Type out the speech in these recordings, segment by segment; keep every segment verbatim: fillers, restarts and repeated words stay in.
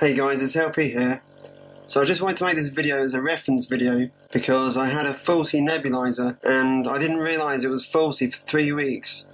Hey guys, it's L P here. So I just wanted to make this video as a reference video because I had a faulty nebulizer and I didn't realise it was faulty for three weeks.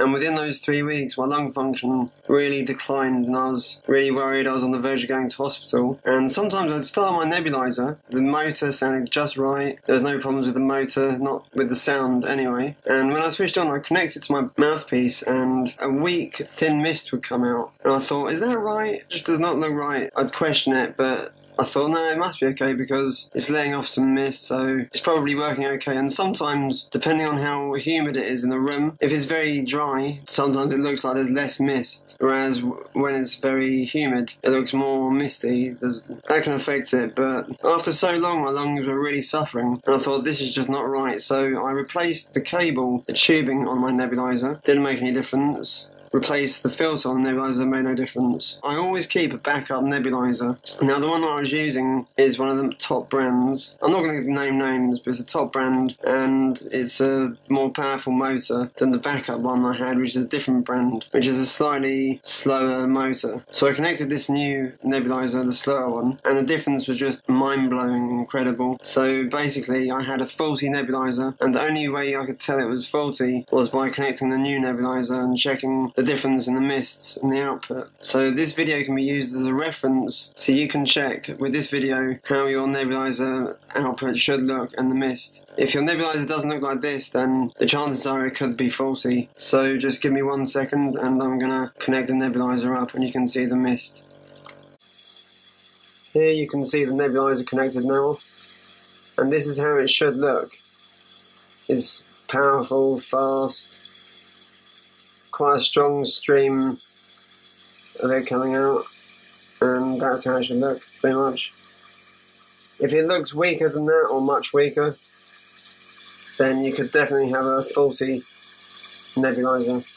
And within those three weeks my lung function really declined and I was really worried. I was on the verge of going to hospital, and sometimes I'd start my nebulizer, the motor sounded just right, there was no problems with the motor, not with the sound anyway, and when I switched on I connected to my mouthpiece and a weak thin mist would come out and I thought, is that right? It just does not look right. I'd question it, but I thought, no, it must be okay because it's letting off some mist, so it's probably working okay. And sometimes, depending on how humid it is in the room, if it's very dry, sometimes it looks like there's less mist, whereas when it's very humid, it looks more misty. There's, that can affect it, but after so long, my lungs were really suffering, and I thought, this is just not right. So I replaced the cable, the tubing on my nebulizer. Didn't make any difference. Replace the filter on the nebulizer, made no difference. I always keep a backup nebulizer. Now the one that I was using is one of the top brands. I'm not going to name names, but it's a top brand and it's a more powerful motor than the backup one I had, which is a different brand, which is a slightly slower motor. So I connected this new nebulizer, the slower one, and the difference was just mind-blowing, incredible. So basically I had a faulty nebulizer and the only way I could tell it was faulty was by connecting the new nebulizer and checking the difference in the mists and the output. So this video can be used as a reference so you can check with this video how your nebulizer output should look and the mist. If your nebulizer doesn't look like this, then the chances are it could be faulty. So just give me one second and I'm gonna connect the nebulizer up and you can see the mist. Here you can see the nebulizer connected now, and this is how it should look. It's powerful, fast, quite a strong stream of it coming out, and that's how it should look pretty much. If it looks weaker than that, or much weaker, then you could definitely have a faulty nebulizer.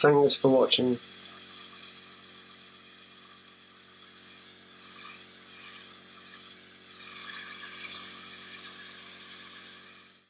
Thanks for watching.